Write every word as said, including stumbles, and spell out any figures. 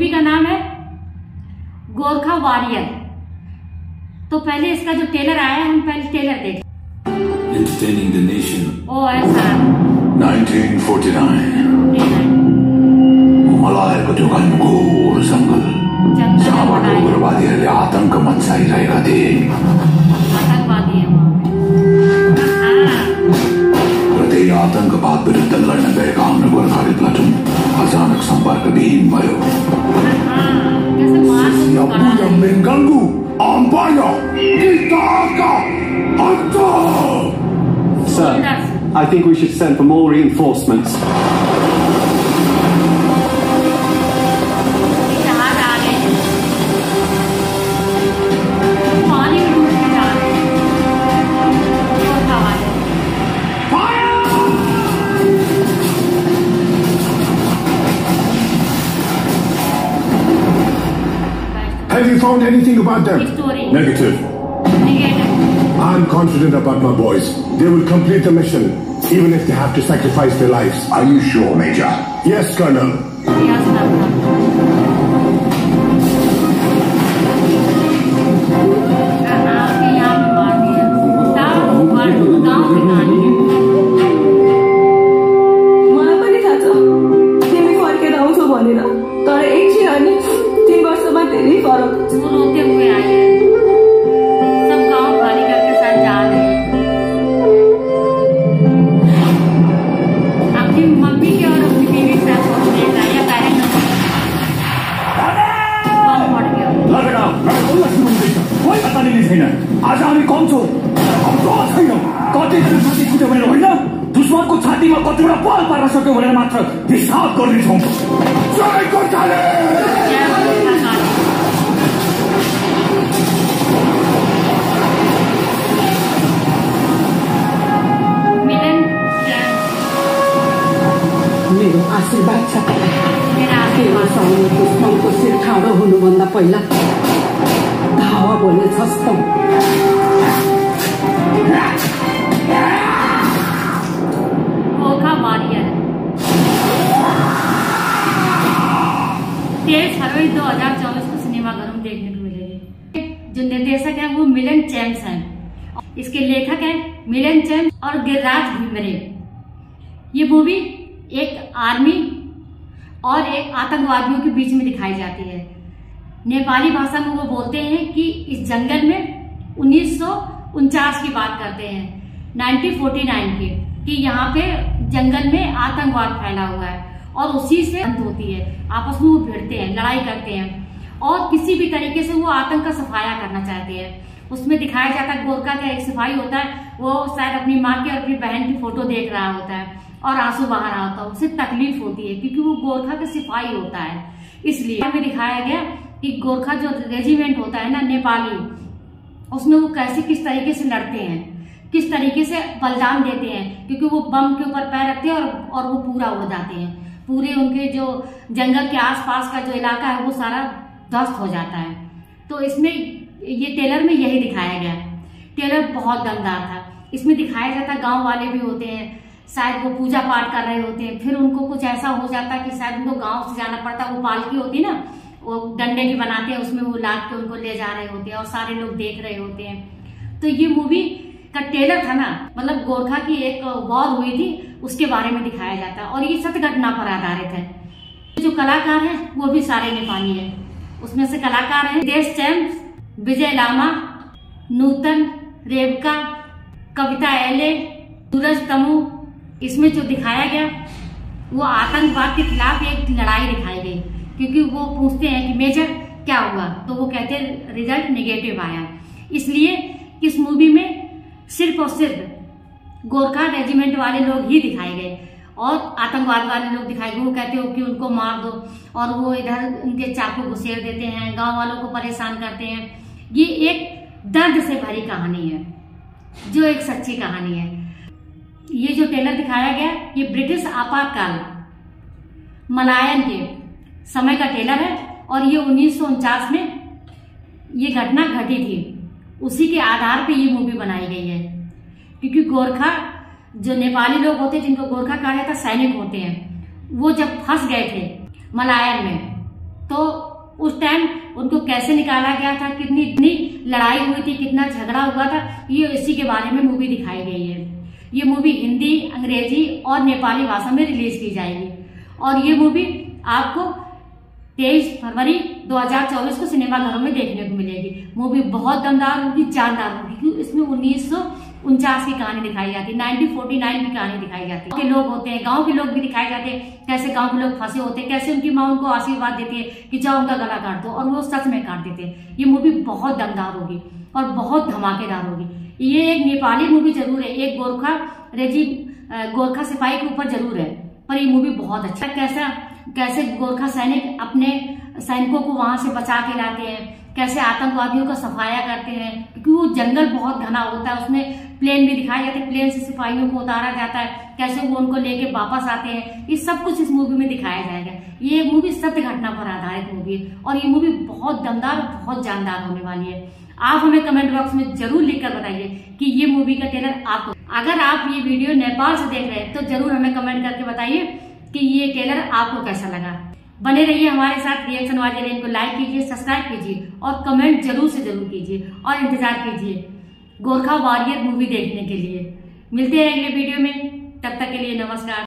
Movie का नाम है गोरखा वॉरियर। तो पहले इसका जो टेलर आया, हम पहले टेलर देखें। Entertaining the nation. ओ ऐसा उन्नीस सौ उनचास मलायर को जो घनघोर जंगल उग्रवादी है, आतंक मनसाई रहेगा थे प्रत्येक आतंकवाद विरुद्ध लड़ने गए काम में गोरखा प्लाटून अचानक संपर्क विहीन भयो। Gangu Sir, I think we should send for more reinforcements. Have you found anything about them? Negative. Negative. I'm confident about my boys. They will complete the mission, even if they have to sacrifice their lives. Are you sure, Major? Yes, Colonel. Yes, तेईस फरवरी दो हजार चौबीस को सिनेमाघरों में देखने को मिलेगी। जो निर्देशक है वो मिलन चैंस है, इसके लेखक है मिलन चैंस और गिरिराज भिमरे। ये मूवी एक आर्मी और एक आतंकवादियों के बीच में दिखाई जाती है। नेपाली भाषा में वो बोलते हैं कि इस जंगल में उन्नीस सौ उनचास की बात करते हैं, नाइनटीन फोर्टी नाइन की, कि यहाँ पे जंगल में आतंकवाद फैला हुआ है और उसी से अंत होती है। आपस में वो भिड़ते हैं, लड़ाई करते हैं और किसी भी तरीके से वो आतंक का सफाया करना चाहते हैं। उसमें दिखाया जाता है गोरखा का एक सिपाही होता है, वो शायद अपनी माँ की और अपनी बहन की फोटो देख रहा होता है और आंसू बहा रहा होता है। उसे तकलीफ होती है क्योंकि वो गोरखा का सिपाही होता है। इसलिए हमें दिखाया गया कि गोरखा जो रेजिमेंट होता है ना नेपाली, उसमें वो कैसे किस तरीके से लड़ते हैं, किस तरीके से बलिदान देते हैं, क्योंकि वो बम के ऊपर पैर रखते हैं और और वो पूरा उड़ जाते हैं। पूरे उनके जो जंगल के आसपास का जो इलाका है वो सारा ध्वस्त हो जाता है। तो इसमें ये टेलर में यही दिखाया गया। टेलर बहुत दमदार था। इसमें दिखाया जाता है गांव वाले भी होते हैं, शायद वो पूजा पाठ कर रहे होते हैं, फिर उनको कुछ ऐसा हो जाता है कि शायद उनको गांव से जाना पड़ता है। वो पालकी होती है ना, वो डंडे की बनाते हैं, उसमें वो लाद के उनको ले जा रहे होते हैं और सारे लोग देख रहे होते हैं। तो ये मूवी का टेलर था ना, मतलब गोरखा की एक वॉर हुई थी उसके बारे में दिखाया जाता है और ये सत्य घटना पर आधारित है। जो कलाकार है वो भी सारे नेपाली है। उसमें से कलाकार हैं रितेश चैम्स, विजय लामा, नूतन रेबिका, कविता एले, सूरज तमु। इसमें जो दिखाया गया वो आतंकवाद के खिलाफ एक लड़ाई दिखाई गई, क्योंकि वो पूछते हैं कि मेजर क्या हुआ, तो वो कहते हैं रिजल्ट निगेटिव आया। इसलिए इस मूवी में सिर्फ और सिर्फ गोरखा रेजिमेंट वाले लोग ही दिखाए गए और आतंकवाद वाले लोग दिखाए गए। वो कहते हो कि उनको मार दो और वो इधर उनके चाकू घुसेड़ देते हैं, गांव वालों को परेशान करते हैं। ये एक दर्द से भरी कहानी है जो एक सच्ची कहानी है। ये जो टेलर दिखाया गया ये ब्रिटिश आपातकाल मलायन के समय का टेलर है और ये उन्नीस सौ उनचास में ये घटना घटी थी, उसी के आधार पर ये मूवी बनाई गई है। क्योंकि गोरखा जो नेपाली लोग होते हैं, जिनको गोरखा कहा जाता है, सैनिक होते हैं, वो जब फंस गए थे मलायर में तो उस टाइम उनको कैसे निकाला गया था, कितनी लड़ाई हुई थी, कितना झगड़ा हुआ था, ये इसी के बारे में मूवी दिखाई गई है। ये मूवी हिंदी, अंग्रेजी और नेपाली भाषा में रिलीज की जाएगी और ये मूवी आपको तेईस फरवरी दो हजार चौबीस को सिनेमाघरों में देखने को मिलेगी। मूवी बहुत दमदार होगी, जानदार होगी, क्योंकि इसमें उन्नीस सौ उनचास की कहानी दिखाई जाती है, नाइनटीन फोर्टी नाइन की कहानी दिखाई जाती है। लोग होते हैं, गांव के लोग भी दिखाए जाते हैं, कैसे गांव के लोग फंसे होते हैं, कैसे उनकी माँ उनको आशीर्वाद देती है कि जाओ उनका गला काट दो, और वो सच में काट देते हैं। ये मूवी बहुत दमदार होगी और बहुत धमाकेदार होगी। ये एक नेपाली मूवी जरूर है, एक गोरखा रेजी गोरखा सिपाही के ऊपर जरूर है, पर ये मूवी बहुत अच्छा, कैसा कैसे गोरखा सैनिक अपने सैनिकों को वहां से बचा के लाते हैं, कैसे आतंकवादियों का सफाया करते हैं, क्योंकि वो जंगल बहुत घना होता है। उसमें प्लेन भी दिखाया जाता है, प्लेन से सिपाहियों को उतारा जाता है, कैसे वो उनको लेके वापस आते हैं, ये सब कुछ इस मूवी में दिखाया जाएगा। ये मूवी सत्य घटना पर आधारित मूवी है और ये मूवी बहुत दमदार और बहुत जानदार होने वाली है। आप हमें कमेंट बॉक्स में जरूर लिखकर बताइए कि ये मूवी का ट्रेलर आपको, अगर आप ये वीडियो नेपाल से देख रहे हैं तो जरूर हमें कमेंट करके बताइए कि ये ट्रेलर आपको कैसा लगा। बने रहिए हमारे साथ रिएक्शन बाज़ एलियन को, लाइक कीजिए, सब्सक्राइब कीजिए और कमेंट जरूर से जरूर कीजिए और इंतजार कीजिए गोरखा वॉरियर मूवी देखने के लिए। मिलते हैं अगले वीडियो में, तब तक के लिए नमस्कार।